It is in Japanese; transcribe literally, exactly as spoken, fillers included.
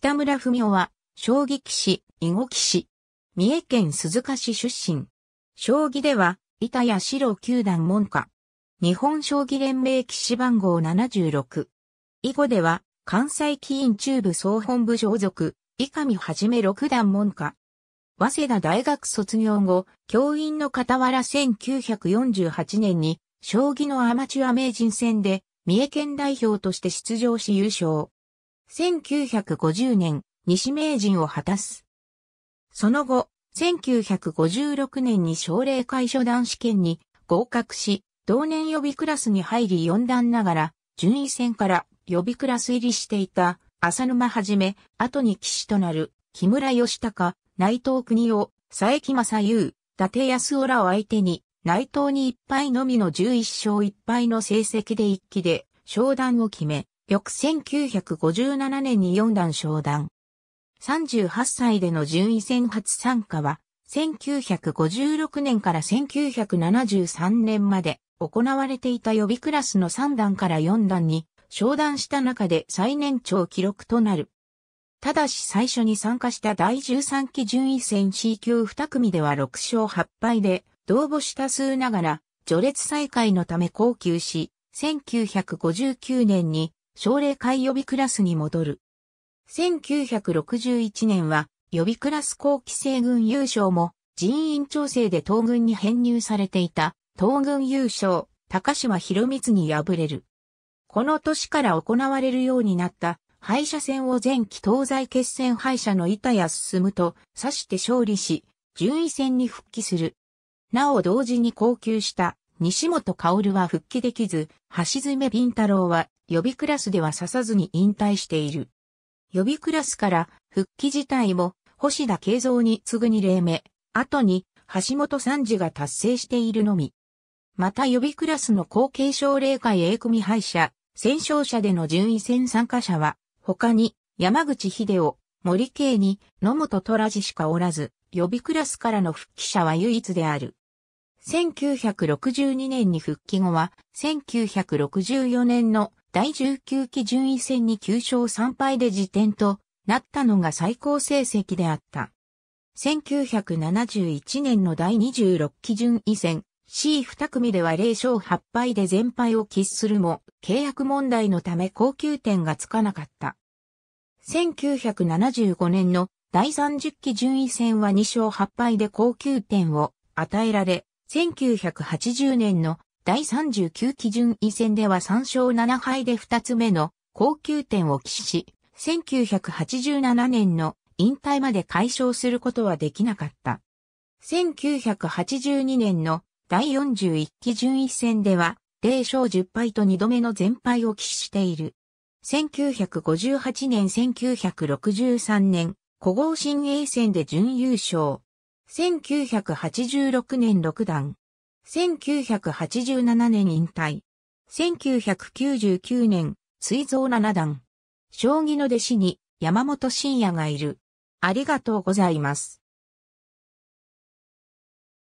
北村文夫は、将棋棋士、囲碁棋士。三重県鈴鹿市出身。将棋では、板谷四郎九段門下。日本将棋連盟棋士番号ななじゅうろく。囲碁では、関西棋院中部総本部所属、井上一六段門下。早稲田大学卒業後、教員の傍らせんきゅうひゃくよんじゅうはちねんに、将棋のアマチュア名人戦で、三重県代表として出場し優勝。せんきゅうひゃくごじゅうねん、西名人を果たす。その後、せんきゅうひゃくごじゅうろくねんに奨励会初段試験に合格し、同年予備クラスに入りよん段ながら、順位戦から予備クラス入りしていた浅沼一、後に棋士となる木村義高、内藤国夫、佐伯正優、伊達康夫らを相手に、内藤にいっ敗のみのじゅういっしょういっぱいの成績で一期で昇段を決め、翌せんきゅうひゃくごじゅうななねんによん段昇段。さんじゅうはっさいでの順位戦初参加は、せんきゅうひゃくごじゅうろくねんからせんきゅうひゃくななじゅうさんねんまで行われていた予備クラスのさん段からよん段に昇段した中で最年長記録となる。ただし最初に参加しただいじゅうさんき順位戦 C 級に組ではろくしょうはっぱいで、同母下数ながら、序列最下位のため降級し、せんきゅうひゃくごじゅうきゅうねんに、奨励会予備クラスに戻る。せんきゅうひゃくろくじゅういちねんは予備クラス後期生軍優勝も人員調整で東軍に編入されていた東軍優勝高島博光に敗れる。この年から行われるようになった敗者戦を前期東西決戦敗者の板谷進と指して勝利し順位戦に復帰する。なお同時に降級した西本薫は復帰できず、橋爪敏太郎は予備クラスでは指さずに引退している。予備クラスから復帰自体も星田圭三に次ぐにれいめ、後に橋本三治が達成しているのみ。また予備クラスの後継奨励会 A 組敗者、戦勝者での順位戦参加者は、他に山口秀夫、森圭に野本虎次しかおらず、予備クラスからの復帰者は唯一である。せんきゅうひゃくろくじゅうにねんに復帰後は、せんきゅうひゃくろくじゅうよねんのだいじゅうきゅうき順位戦にきゅうしょうさんぱいで次点となったのが最高成績であった。せんきゅうひゃくななじゅういちねんのだいにじゅうろっき順位戦 シーに 組ではぜろしょうはっぱいで全敗を喫するも、契約問題のため高級点がつかなかった。せんきゅうひゃくななじゅうごねんのだいさんじゅっき順位戦はにしょうはっぱいで高級点を与えられ、せんきゅうひゃくはちじゅうねんのだいさんじゅうきゅうき順位戦ではさんしょうななはいでふたつめの高級点を喫し、せんきゅうひゃくはちじゅうななねんの引退まで解消することはできなかった。せんきゅうひゃくはちじゅうにねんのだいよんじゅういっき順位戦ではぜろしょうじゅっぱいとにどめの全敗を喫している。せんきゅうひゃくごじゅうはちねん、せんきゅうひゃくろくじゅうさんねん、古豪新栄戦で準優勝。せんきゅうひゃくはちじゅうろくねんろく段。せんきゅうひゃくはちじゅうななねん引退。せんきゅうひゃくきゅうじゅうきゅうねん、膵臓なな段。将棋の弟子に山本晋也がいる。ありがとうございます。